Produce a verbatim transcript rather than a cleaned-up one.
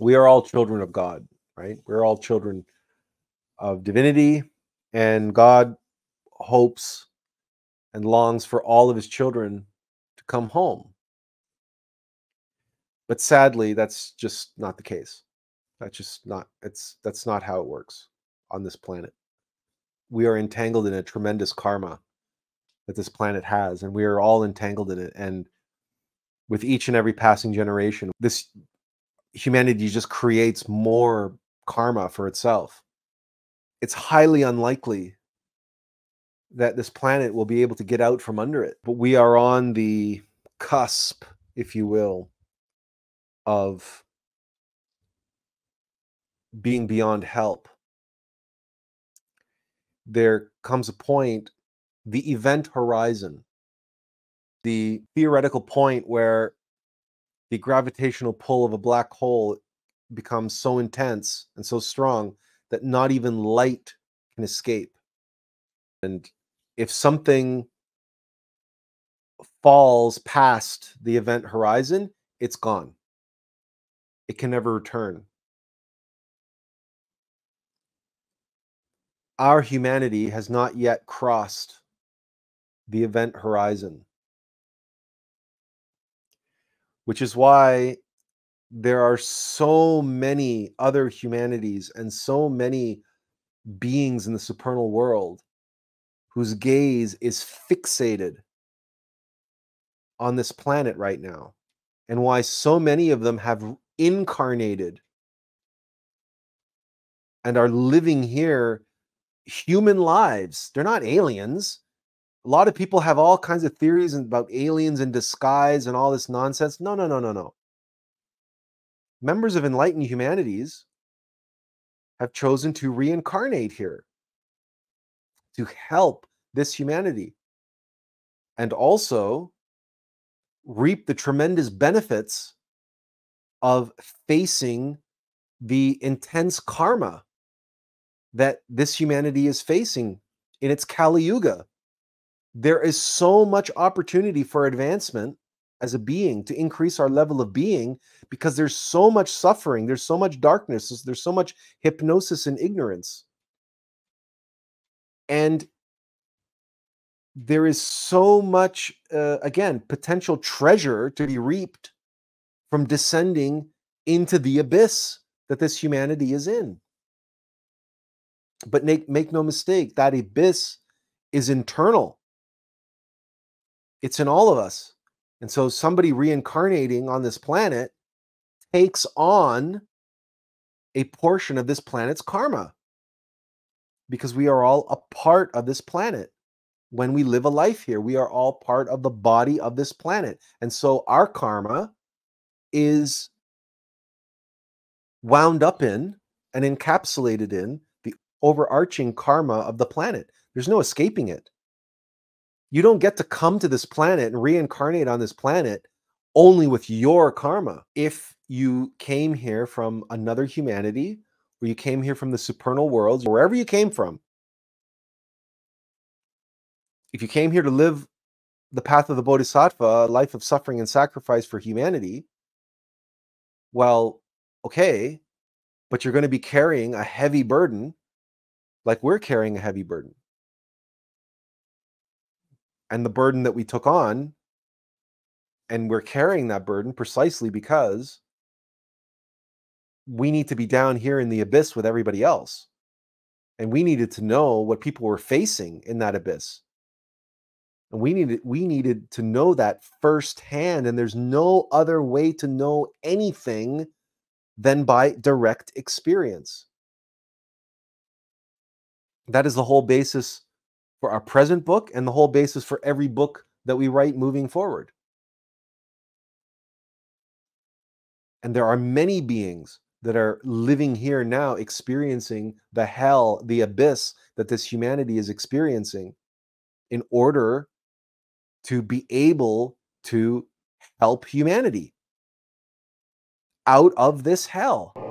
we are all children of God, right? We're all children of divinity, and God hopes and longs for all of his children to come home. But sadly, that's just not the case. That's just not, it's, that's not how it works on this planet. We are entangled in a tremendous karma that this planet has, and we are all entangled in it. And with each and every passing generation, this humanity just creates more karma for itself. It's highly unlikely that this planet will be able to get out from under it. But we are on the cusp, if you will, of being beyond help. There comes a point, the event horizon, the theoretical point where the gravitational pull of a black hole becomes so intense and so strong that not even light can escape. And if something falls past the event horizon, it's gone. It can never return. Our humanity has not yet crossed the event horizon, which is why there are so many other humanities and so many beings in the supernal world whose gaze is fixated on this planet right now, and why so many of them have incarnated and are living here human lives. They're not aliens. A lot of people have all kinds of theories about aliens in disguise and all this nonsense. No, no, no, no, no. Members of enlightened humanities have chosen to reincarnate here to help this humanity and also reap the tremendous benefits of facing the intense karma that this humanity is facing in its Kali Yuga. There is so much opportunity for advancement as a being, to increase our level of being, because there's so much suffering, there's so much darkness, there's so much hypnosis and ignorance. And there is so much, uh, again, potential treasure to be reaped from descending into the abyss that this humanity is in. But make, make no mistake, that abyss is internal. It's in all of us. And so somebody reincarnating on this planet takes on a portion of this planet's karma, because we are all a part of this planet. When we live a life here, we are all part of the body of this planet. And so our karma is wound up in and encapsulated in the overarching karma of the planet. There's no escaping it. You don't get to come to this planet and reincarnate on this planet only with your karma. If you came here from another humanity, or you came here from the supernal worlds, wherever you came from, if you came here to live the path of the Bodhisattva, a life of suffering and sacrifice for humanity, well, okay, but you're going to be carrying a heavy burden, like we're carrying a heavy burden. And the burden that we took on, and we're carrying that burden precisely because we need to be down here in the abyss with everybody else. And we needed to know what people were facing in that abyss. And we needed, we needed to know that firsthand. And there's no other way to know anything than by direct experience. That is the whole basis for our present book, and the whole basis for every book that we write moving forward. And there are many beings that are living here now, experiencing the hell, the abyss that this humanity is experiencing, in order to be able to help humanity out of this hell.